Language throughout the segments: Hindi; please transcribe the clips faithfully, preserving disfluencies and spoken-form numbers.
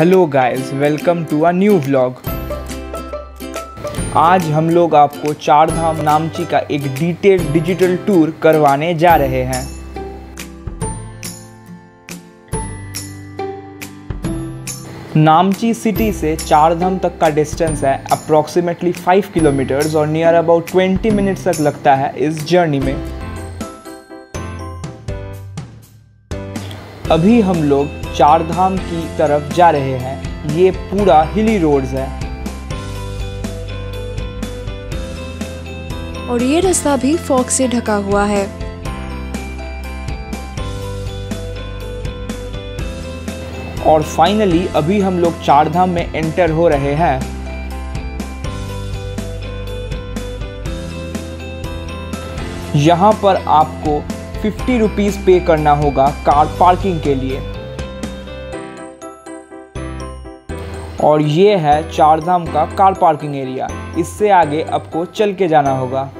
Hello guys, welcome to a new vlog. आज हम लोग आपको चारधाम नामची का एक डिटेल डिजिटल टूर करवाने जा रहे हैं। नामची सिटी से चारधाम तक का डिस्टेंस है अप्रॉक्सीमेटली फाइव किलोमीटर्स और नियर अबाउट ट्वेंटी मिनट्स तक लगता है इस जर्नी में। अभी हम लोग चारधाम की तरफ जा रहे हैं। ये पूरा हिली रोड्स है और ये रास्ता भी फॉग से ढका हुआ है। और फाइनली अभी हम लोग चारधाम में एंटर हो रहे हैं। यहाँ पर आपको फिफ्टी रुपीज पे करना होगा कार पार्किंग के लिए। और ये है चारधाम का कार पार्किंग एरिया। इससे आगे आपको चल के जाना होगा।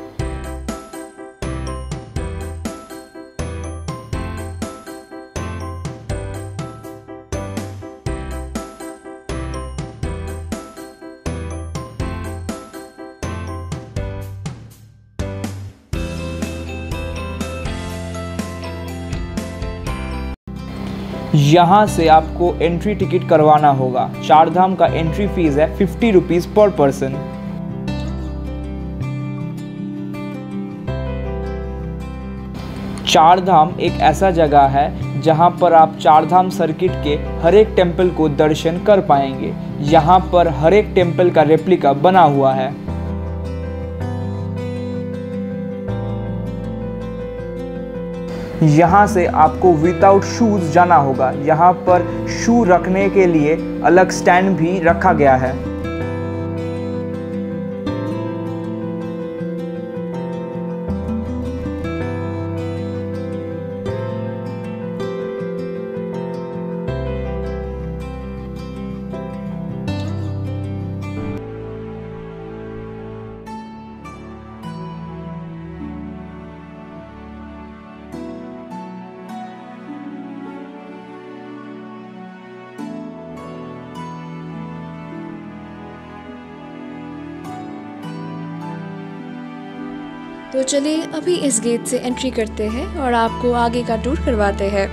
यहाँ से आपको एंट्री टिकट करवाना होगा। चारधाम का एंट्री फीस है fifty rupees per person. Chardham एक ऐसा जगह है जहाँ पर आप चारधाम सर्किट के हर एक टेम्पल को दर्शन कर पाएंगे। यहाँ पर हर एक टेम्पल का रेप्लिका बना हुआ है। यहाँ से आपको विदाउट शूज़ जाना होगा। यहाँ पर शू रखने के लिए अलग स्टैंड भी रखा गया है। तो चलिए अभी इस गेट से एंट्री करते हैं और आपको आगे का टूर करवाते हैं।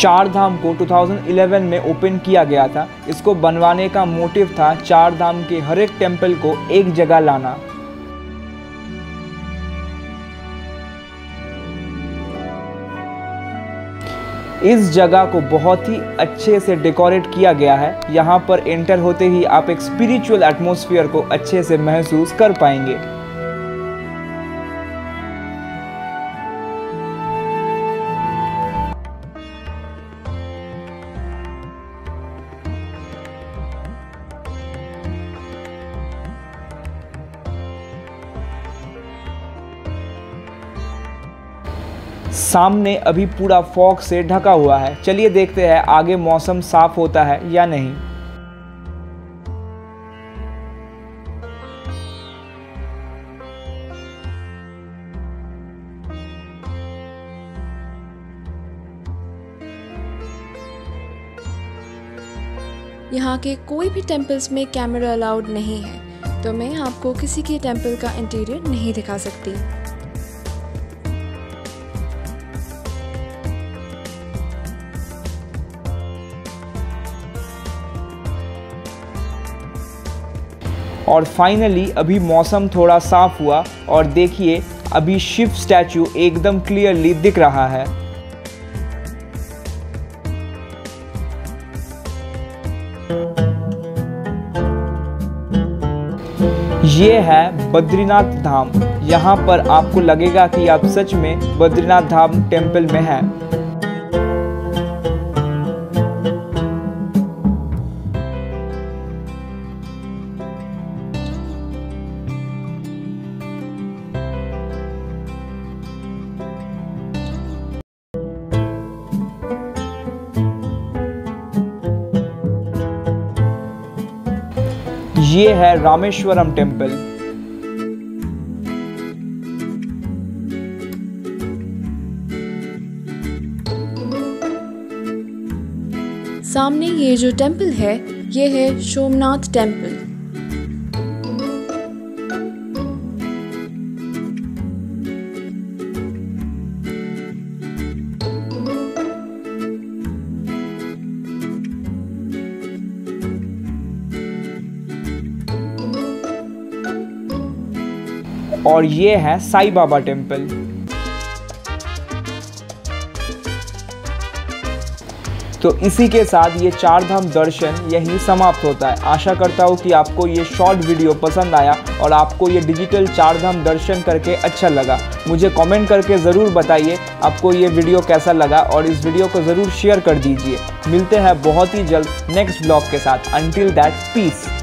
चारधाम को दो हज़ार ग्यारह में ओपन किया गया था। इसको बनवाने का मोटिव था चारधाम के हर एक टेम्पल को एक जगह लाना। इस जगह को बहुत ही अच्छे से डेकोरेट किया गया है। यहाँ पर एंटर होते ही आप एक स्पिरिचुअल एटमॉस्फेयर को अच्छे से महसूस कर पाएंगे। सामने अभी पूरा फॉग से ढका हुआ है। चलिए देखते हैं आगे मौसम साफ होता है या नहीं। यहाँ के कोई भी टेम्पल्स में कैमरा अलाउड नहीं है, तो मैं आपको किसी के टेम्पल का इंटीरियर नहीं दिखा सकती। और फाइनली अभी मौसम थोड़ा साफ हुआ और देखिए अभी शिव स्टैचू एकदम क्लियरली दिख रहा है। ये है बद्रीनाथ धाम। यहाँ पर आपको लगेगा कि आप सच में बद्रीनाथ धाम टेम्पल में हैं। ये है रामेश्वरम टेम्पल। सामने ये जो टेम्पल है ये है सोमनाथ टेम्पल। और ये है साई बाबा टेम्पल। तो इसी के साथ ये चारधाम दर्शन यहीं समाप्त होता है। आशा करता हूँ कि आपको ये शॉर्ट वीडियो पसंद आया और आपको ये डिजिटल चारधाम दर्शन करके अच्छा लगा। मुझे कमेंट करके ज़रूर बताइए आपको ये वीडियो कैसा लगा और इस वीडियो को ज़रूर शेयर कर दीजिए। मिलते हैं बहुत ही जल्द नेक्स्ट ब्लॉग के साथ। Until that, piece.